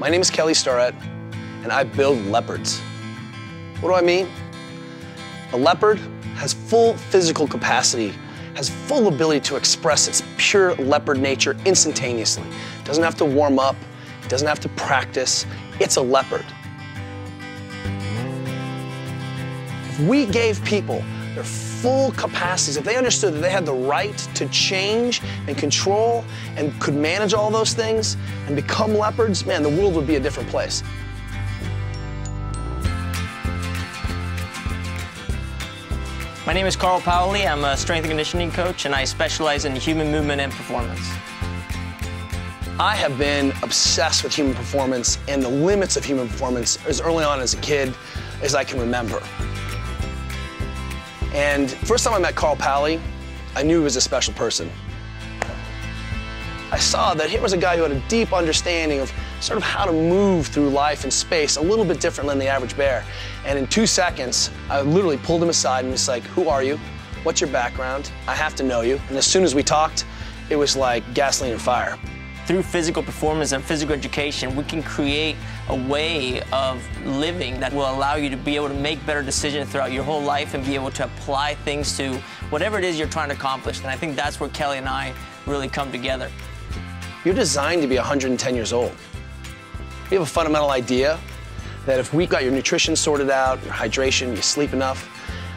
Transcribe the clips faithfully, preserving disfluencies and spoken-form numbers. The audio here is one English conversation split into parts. My name is Kelly Starrett, and I build leopards. What do I mean? A leopard has full physical capacity, has full ability to express its pure leopard nature instantaneously. It doesn't have to warm up, it doesn't have to practice. It's a leopard. If we gave people their full capacities, if they understood that they had the right to change and control and could manage all those things and become leopards, man, the world would be a different place. My name is Carl Paoli. I'm a strength and conditioning coach, and I specialize in human movement and performance. I have been obsessed with human performance and the limits of human performance as early on as a kid as I can remember. And first time I met Carl Paoli, I knew he was a special person. I saw that here was a guy who had a deep understanding of sort of how to move through life and space a little bit different than the average bear. And in two seconds, I literally pulled him aside and was like, who are you? What's your background? I have to know you. And as soon as we talked, it was like gasoline and fire. Through physical performance and physical education, we can create a way of living that will allow you to be able to make better decisions throughout your whole life and be able to apply things to whatever it is you're trying to accomplish. And I think that's where Kelly and I really come together. You're designed to be one hundred ten years old. We have a fundamental idea that if we got your nutrition sorted out, your hydration, you sleep enough,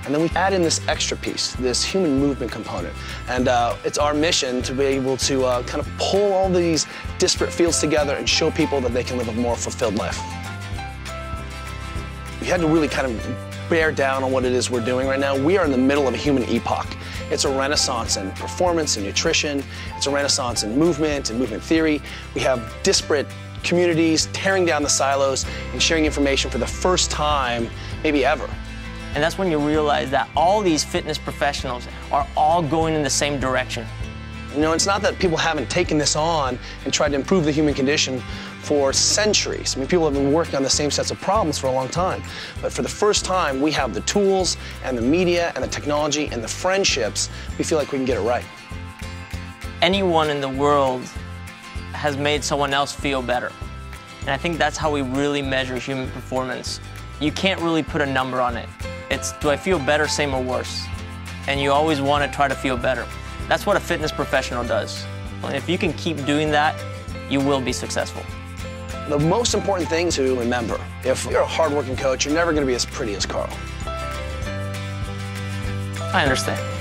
and then we add in this extra piece, this human movement component. And uh, it's our mission to be able to uh, kind of pull all these disparate fields together and show people that they can live a more fulfilled life. We had to really kind of bear down on what it is we're doing right now. We are in the middle of a human epoch. It's a renaissance in performance and nutrition. It's a renaissance in movement and movement theory. We have disparate communities tearing down the silos and sharing information for the first time, maybe ever. And that's when you realize that all these fitness professionals are all going in the same direction. You know, it's not that people haven't taken this on and tried to improve the human condition for centuries. I mean, people have been working on the same sets of problems for a long time. But for the first time, we have the tools and the media and the technology and the friendships. We feel like we can get it right. Anyone in the world has made someone else feel better. And I think that's how we really measure human performance. You can't really put a number on it. It's, do I feel better, same or worse? And you always want to try to feel better. That's what a fitness professional does. And if you can keep doing that, you will be successful. The most important thing to remember, if you're a hardworking coach, you're never going to be as pretty as Carl. I understand.